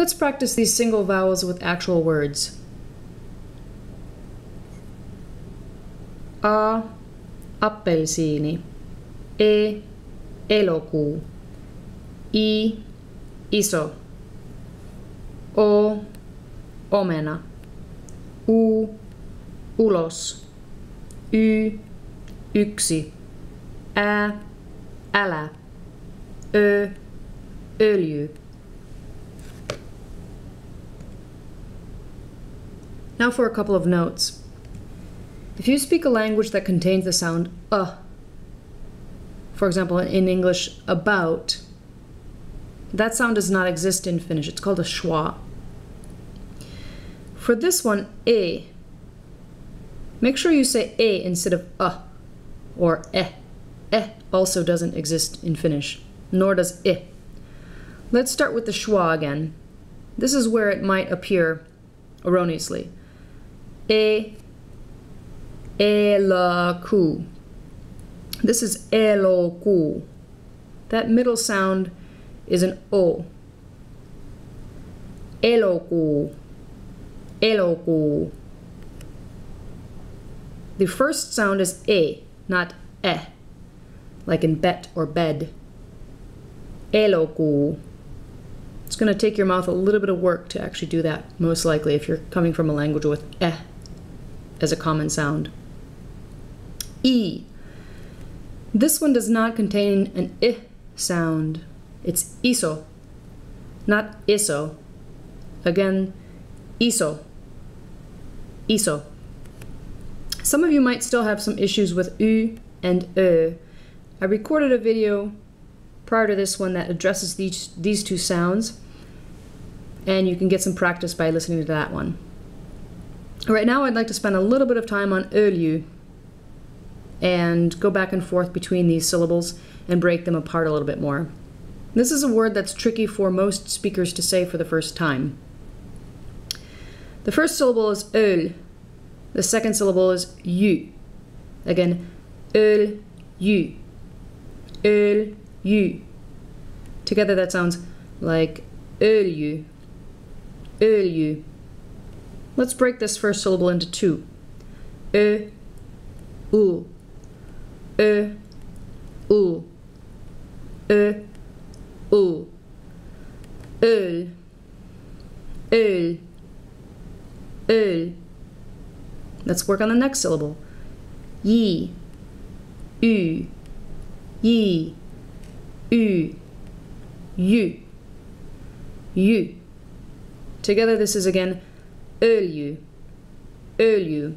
Let's practice these single vowels with actual words. A. Appelsiini. E. Elokuu. I. Iso. O. Omena. U. Ulos. Y. Yksi. Ä. Älä. Ö. Öljy. Now for a couple of notes. If you speak a language that contains the sound for example in English, about, that sound does not exist in Finnish. It's called a schwa. For this one, e, make sure you say e instead of or e. E also doesn't exist in Finnish, nor does I. Let's start with the schwa again. This is where it might appear erroneously. E. Elokuu. This is elokuu. That middle sound is an O. Elokuu. Elokuu. The first sound is E, not E, like in bet or bed. Elokuu. It's going to take your mouth a little bit of work to actually do that, most likely, if you're coming from a language with E as a common sound. E. This one does not contain an I sound. It's iso, not iso. Again, iso. Iso. Some of you might still have some issues with U and Ö. I recorded a video prior to this one that addresses these two sounds, and you can get some practice by listening to that one. Right now I'd like to spend a little bit of time on ölü and go back and forth between these syllables and break them apart a little bit more. This is a word that's tricky for most speakers to say for the first time. The first syllable is öl. The second syllable is y. Again, öl, y. Öl, y. Together that sounds like ölü. Ölü. Let's break this first syllable into two. Ö, u. Ö, u. Ö, u. Öl. Öl. Öl. Let's work on the next syllable. Yi. Ü. Yi. Ü. Yü. Yü. Together this is again ölü. Ölü.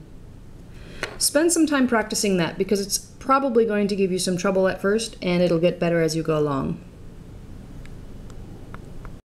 Spend some time practicing that because it's probably going to give you some trouble at first, and it'll get better as you go along.